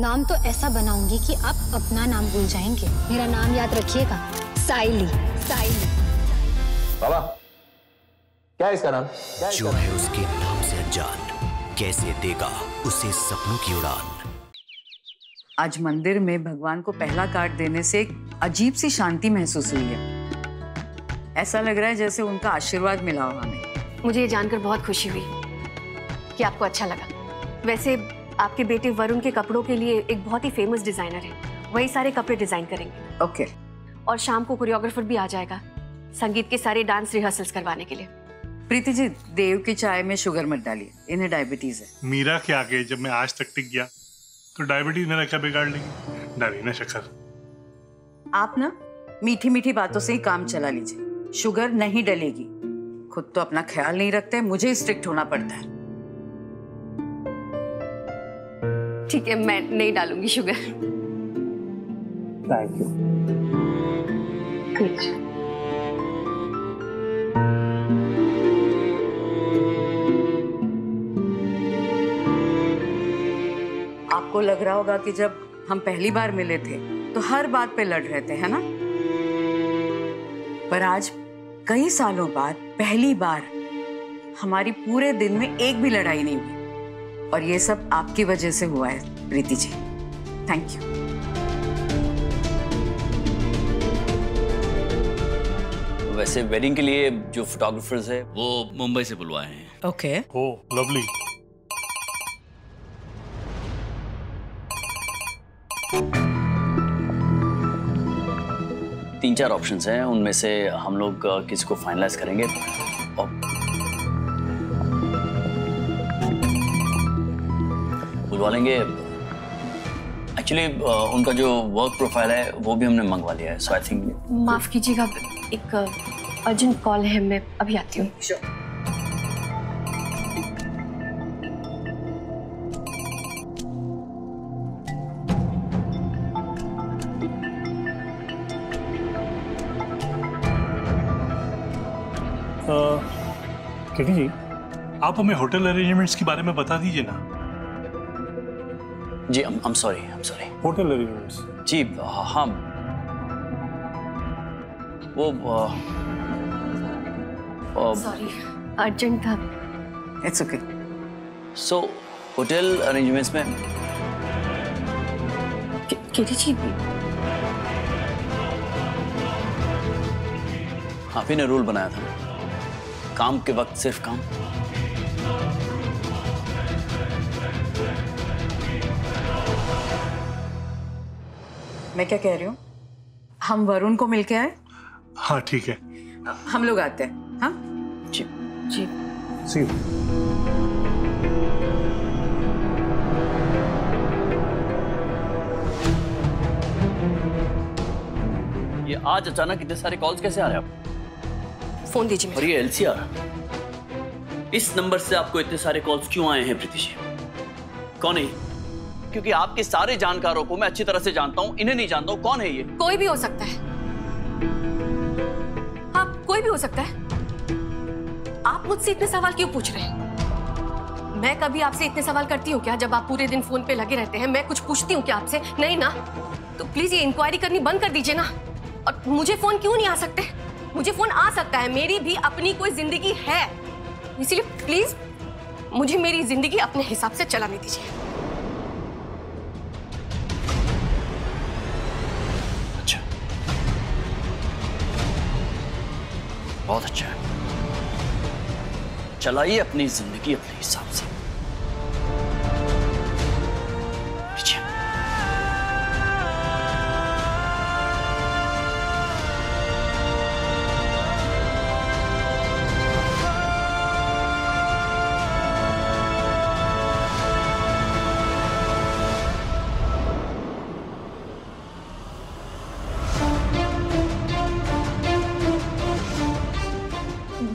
नाम तो ऐसा बनाऊंगी कि आप अपना नाम भूल जाएंगे। मेरा नाम याद रखिएगा, साई ली। साई ली बाबा, क्या इसका नाम? जो है उसके नाम से अनजान, कैसे देगा उसे सपनों की उड़ान। आज मंदिर में भगवान को पहला कार्ड देने से अजीब सी शांति महसूस हुई है। ऐसा लग रहा है जैसे उनका आशीर्वाद मिला हो हमें। मुझे ये जानकर बहुत खुशी हुई कि आपको अच्छा लगा। वैसे आपके बेटे वरुण के कपड़ों के लिए एक बहुत ही फेमस डिजाइनर है, वही सारे कपड़े डिजाइन करेंगे। ओके। और शाम को कोरियोग्राफर भी आ जाएगा संगीत के सारे डांस रिहर्सल्स करवाने के लिए। प्रीति जी, देव की चाय में शुगर मत डालिए, इन्हें डायबिटीज है। मीरा के आगे जब मैं आज तक टिक गया तो डायबिटीज मेरा क्या बिगाड़ लेगी? डालिए ना शक्कर। आप ना मीठी मीठी बातों से ही काम चला लीजिए, शुगर नहीं डलेगी। खुद तो अपना ख्याल नहीं रखते, मुझे स्ट्रिक्ट होना पड़ता है। ठीक है, मैं नहीं डालूंगी शुगर। Thank you. आपको लग रहा होगा कि जब हम पहली बार मिले थे तो हर बात पे लड़ रहे थे, है ना? पर आज कई सालों बाद पहली बार हमारी पूरे दिन में एक भी लड़ाई नहीं हुई, और ये सब आपकी वजह से हुआ है प्रीति जी। Thank you. वैसे वेडिंग के लिए जो फोटोग्राफर्स है वो मुंबई से बुलवाए हैं। ओके। Oh lovely. तीन चार ऑप्शंस हैं, उनमें से हम लोग किसी को फाइनलाइज करेंगे। और बुलवा लेंगे। एक्चुअली उनका जो वर्क प्रोफाइल है वो भी हमने मंगवा लिया है, सो आई थिंक। माफ कीजिएगा, एक अर्जेंट कॉल है, मैं अभी आती हूँ। श्योर। प्रीति जी, आप हमें होटल अरेंजमेंट्स के बारे में बता दीजिए ना। जी, I'm sorry। Hotel arrangements? जी हाँ, वो सॉरी, अर्जेंट था। It's okay. So hotel arrangements में किरी जी भी आप ही ने रूल बनाया था, काम के वक्त सिर्फ काम। मैं क्या कह रही हूँ? हम वरुण को मिलके आए। हाँ ठीक है, हम लोग आते हैं। हाँ जी जी। See you. ये आज अचानक इतने सारे कॉल्स कैसे आ रहे हैं आप? फोन दीजिए। और ये LCR, इस नंबर से आपको इतने सारे कॉल्स क्यों आए हैं प्रीति जी? कौन है? क्योंकि आपके सारे जानकारों को मैं अच्छी तरह से जानता हूं, इन्हें नहीं जानता हूं। कौन है ये? कोई भी हो सकता है। हाँ, कोई भी हो सकता है। आप मुझसे इतने सवाल क्यों पूछ रहे हैं? मैं कभी आपसे इतने सवाल करती हूँ क्या? जब आप पूरे दिन फोन पे लगे रहते हैं, मैं कुछ पूछती हूँ क्या आपसे? नहीं ना। तो प्लीज ये इंक्वायरी करनी बंद कर दीजिए ना। और मुझे फोन क्यों नहीं आ सकते? मुझे फोन आ सकता है, मेरी भी अपनी कोई जिंदगी है, इसलिए प्लीज मुझे मेरी जिंदगी अपने हिसाब से चलाने दीजिए। अच्छा, बहुत अच्छा है, चलाइए अपनी जिंदगी अपने हिसाब से।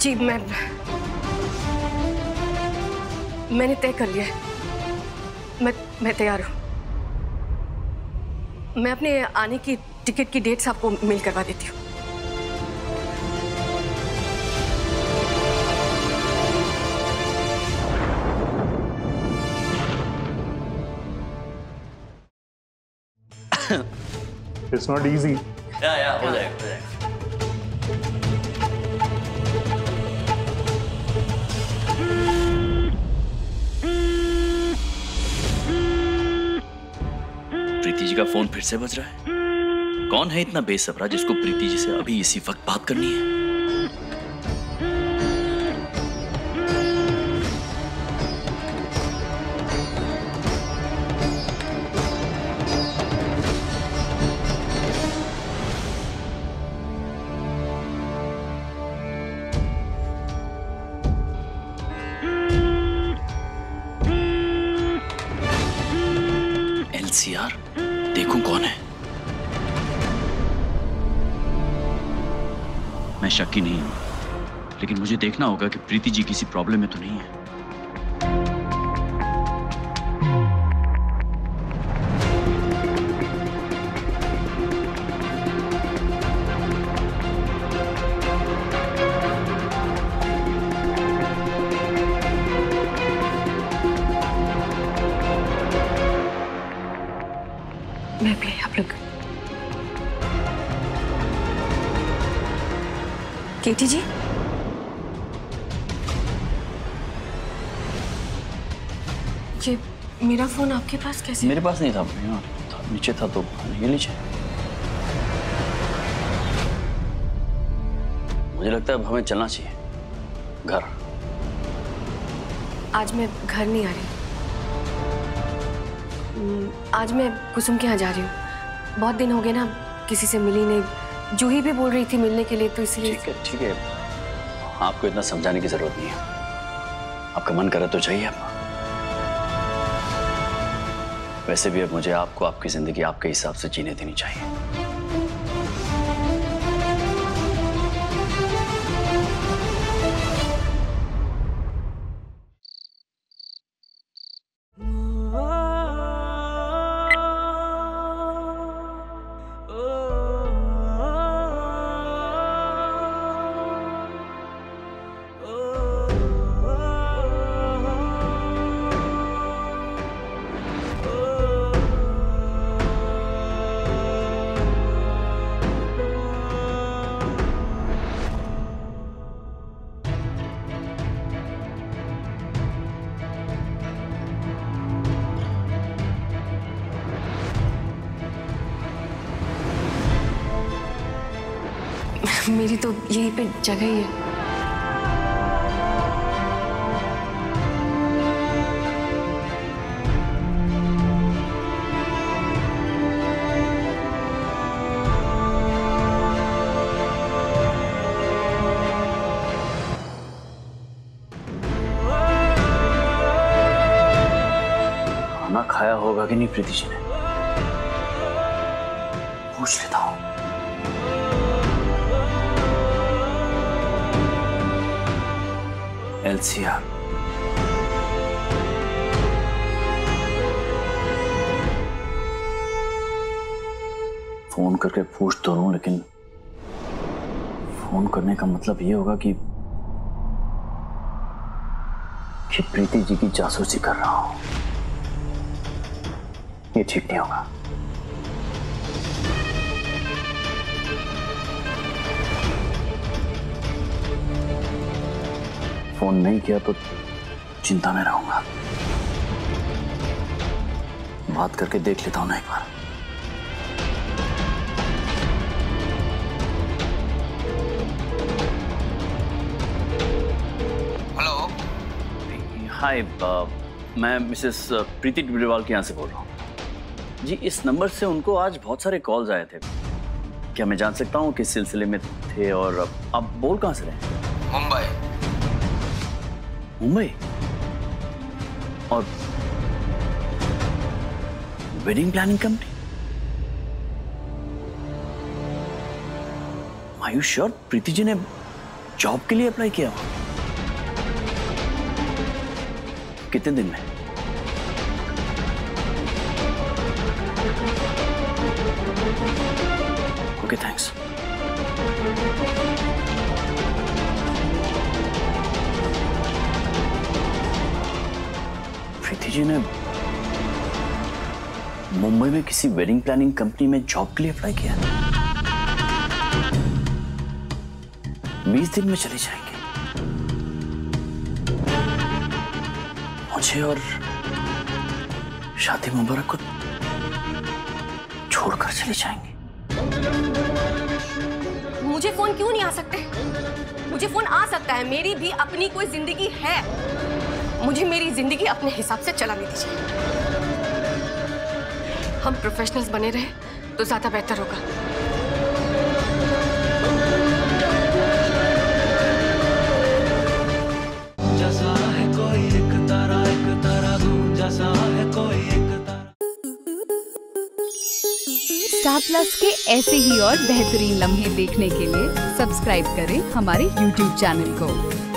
जी, मैंने तय कर लिया है। मैं तैयार हूं। मैं अपने आने की टिकट की डेट्स आपको मेल करवा देती हूँ। It's not easy. Yeah, हो जाएगा. प्रीति जी का फोन फिर से बज रहा है। कौन है इतना बेसब्रा जिसको प्रीति जी से अभी इसी वक्त बात करनी है? यार देखूं कौन है? मैं शक्की नहीं हूं, लेकिन मुझे देखना होगा कि प्रीति जी किसी प्रॉब्लम में तो नहीं है। मैं भी आप लोग केटी जी, ये मेरा फोन आपके पास कैसे? मेरे पास नहीं था, नीचे था तो ये नीचे। मुझे लगता है अब हमें चलना चाहिए घर। आज मैं घर नहीं आ रही, आज मैं कुसुम के यहाँ जा रही हूँ। बहुत दिन हो गए ना किसी से मिली नहीं, जूही भी बोल रही थी मिलने के लिए, तो इसलिए। ठीक है, आपको इतना समझाने की जरूरत नहीं है, आपका मन करे तो चाहिए। आप वैसे भी अब मुझे आपको आपकी जिंदगी आपके हिसाब से जीने देनी चाहिए। मेरी तो यहीं पे जगह ही है। खाना खाया होगा कि नहीं प्रीति जी ने, पूछ लेता हूं। एलसीआर, फोन करके पूछ तो लूं, लेकिन फोन करने का मतलब ये होगा कि प्रीति जी की जासूसी कर रहा हूं। ये ठीक नहीं होगा। फोन नहीं किया तो चिंता में रहूंगा, बात करके देख लेता हूं ना एक बार। हेलो, हाय, मैं मिसेस प्रीति डिब्रेवाल के यहाँ से बोल रहा हूँ जी। इस नंबर से उनको आज बहुत सारे कॉल्स आए थे, क्या मैं जान सकता हूँ किस सिलसिले में थे? और आप बोल कहाँ से रहे? मुंबई। मुंबई? और वेडिंग प्लानिंग कंपनी मायू श्योर प्रीति जी ने जॉब के लिए अप्लाई किया कितने दिन में? Okay, thanks. प्रीति जी ने मुंबई में किसी वेडिंग प्लानिंग कंपनी में जॉब के लिए अप्लाई किया। 20 दिन में चले जाएंगे। मुझे और शादी मुबारक को छोड़कर चले जाएंगे। मुझे फोन क्यों नहीं आ सकते? मुझे फोन आ सकता है। मेरी भी अपनी कोई जिंदगी है। मुझे मेरी जिंदगी अपने हिसाब से चलाने दीजिए। हम प्रोफेशनल्स बने रहे तो ज्यादा बेहतर होगा। स्टार प्लस के ऐसे ही और बेहतरीन लम्हे देखने के लिए सब्सक्राइब करें हमारे YouTube चैनल को।